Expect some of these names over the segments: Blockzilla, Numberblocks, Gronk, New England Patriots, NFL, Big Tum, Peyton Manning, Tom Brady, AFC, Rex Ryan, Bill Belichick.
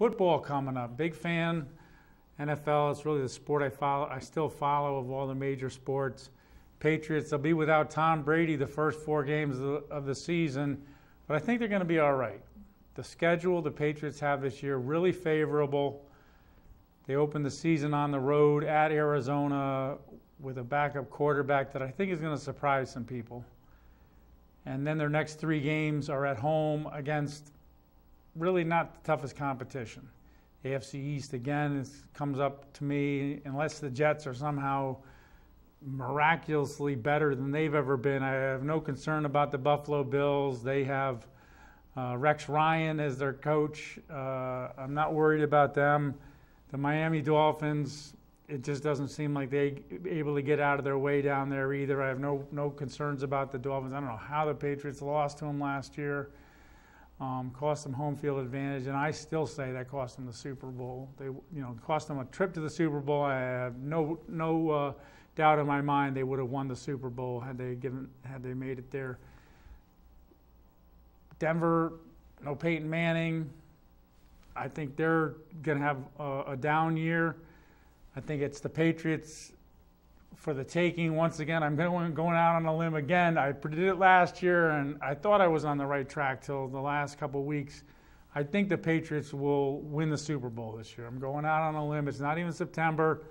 Football coming up, big fan. NFL, it's really the sport I follow. I still follow of all the major sports. Patriots, they'll be without Tom Brady the first 4 games of the season, but I think they're going to be all right. The schedule the Patriots have this year, really favorable. They open the season on the road at Arizona with a backup quarterback that I think is going to surprise some people. And then their next 3 games are at home against really not the toughest competition. AFC East, again, it comes up to me, unless the Jets are somehow miraculously better than they've ever been. I have no concern about the Buffalo Bills. They have Rex Ryan as their coach. I'm not worried about them. The Miami Dolphins, it just doesn't seem like they're able to get out of their way down there either. I have no concerns about the Dolphins. I don't know how the Patriots lost to them last year. Cost them home field advantage, and I still say that cost them the Super Bowl. They, cost them a trip to the Super Bowl. I have no doubt in my mind they would have won the Super Bowl had they made it there. Denver, no Peyton Manning. I think they're going to have a down year. I think it's the Patriots for the taking once again. I'm going out on a limb again. I predicted it last year, and I thought I was on the right track till the last couple weeks. I think the Patriots will win the Super Bowl this year. I'm going out on a limb. It's not even September.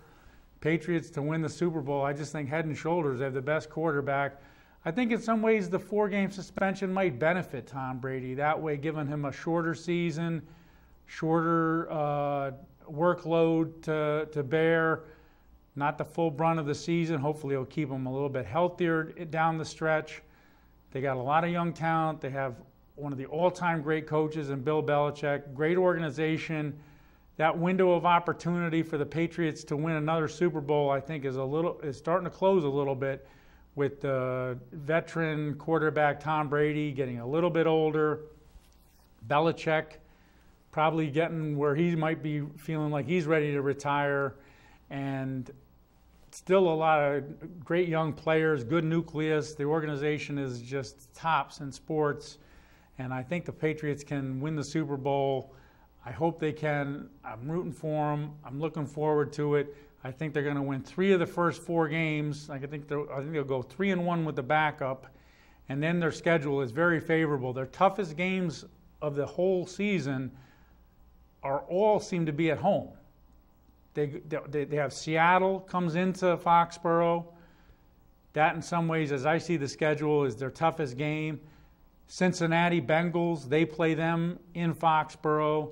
Patriots to win the Super Bowl. I just think head and shoulders, they have the best quarterback. I think in some ways the 4-game suspension might benefit Tom Brady. That way, giving him a shorter season, shorter workload to bear, not the full brunt of the season. Hopefully it'll keep them a little bit healthier down the stretch. They got a lot of young talent. They have one of the all-time great coaches in Bill Belichick, great organization. That window of opportunity for the Patriots to win another Super Bowl, I think, is starting to close a little bit with the veteran quarterback Tom Brady getting a little bit older, Belichick probably getting where he might be feeling like he's ready to retire, and still a lot of great young players, good nucleus. The organization is just tops in sports, and I think the Patriots can win the Super Bowl. I hope they can. I'm rooting for them. I'm looking forward to it. I think they're going to win 3 of the first 4 games. I think they'll go 3-1 with the backup, and then their schedule is very favorable. Their toughest games of the whole season seem to be at home. They have Seattle comes into Foxborough. That, in some ways, as I see the schedule, is their toughest game. Cincinnati Bengals, they play them in Foxborough.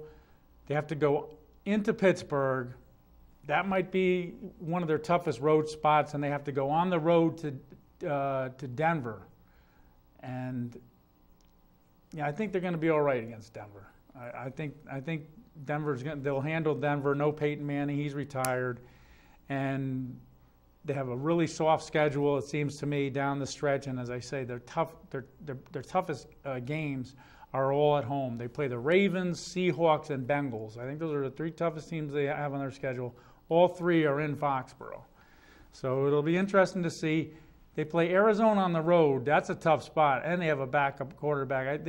They have to go into Pittsburgh. That might be one of their toughest road spots, and they have to go on the road to Denver. And I think they're going to be all right against Denver. I think they'll handle Denver. No Peyton Manning, he's retired, and they have a really soft schedule, it seems to me, down the stretch. And as I say, their toughest games are all at home. They play the Ravens, Seahawks, and Bengals. I think those are the 3 toughest teams they have on their schedule. All 3 are in Foxborough, so it'll be interesting to see. They play Arizona on the road. That's a tough spot, and they have a backup quarterback.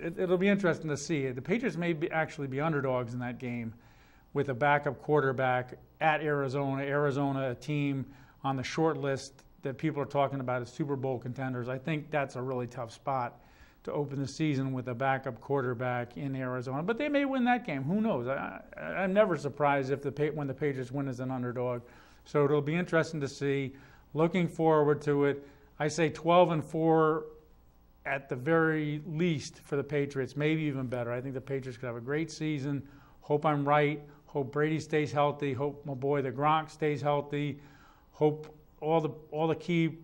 It'll be interesting to see. The Patriots may actually be underdogs in that game with a backup quarterback at Arizona. Arizona, a team on the short list that people are talking about as Super Bowl contenders. I think that's a really tough spot to open the season with a backup quarterback in Arizona. But they may win that game. Who knows? I'm never surprised when the Patriots win as an underdog. So it'll be interesting to see. Looking forward to it. I say 12-4 at the very least for the Patriots, maybe even better. I think the Patriots could have a great season. Hope I'm right. Hope Brady stays healthy. Hope my boy, the Gronk, stays healthy. Hope all the key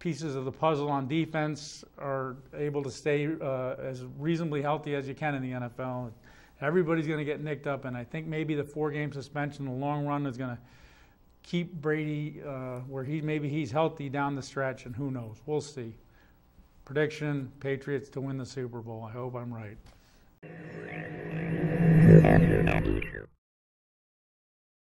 pieces of the puzzle on defense are able to stay as reasonably healthy as you can in the NFL. Everybody's going to get nicked up, and I think maybe the 4-game suspension in the long run is going to keep Brady where maybe he's healthy down the stretch, and who knows? We'll see. Prediction, Patriots to win the Super Bowl. I hope I'm right.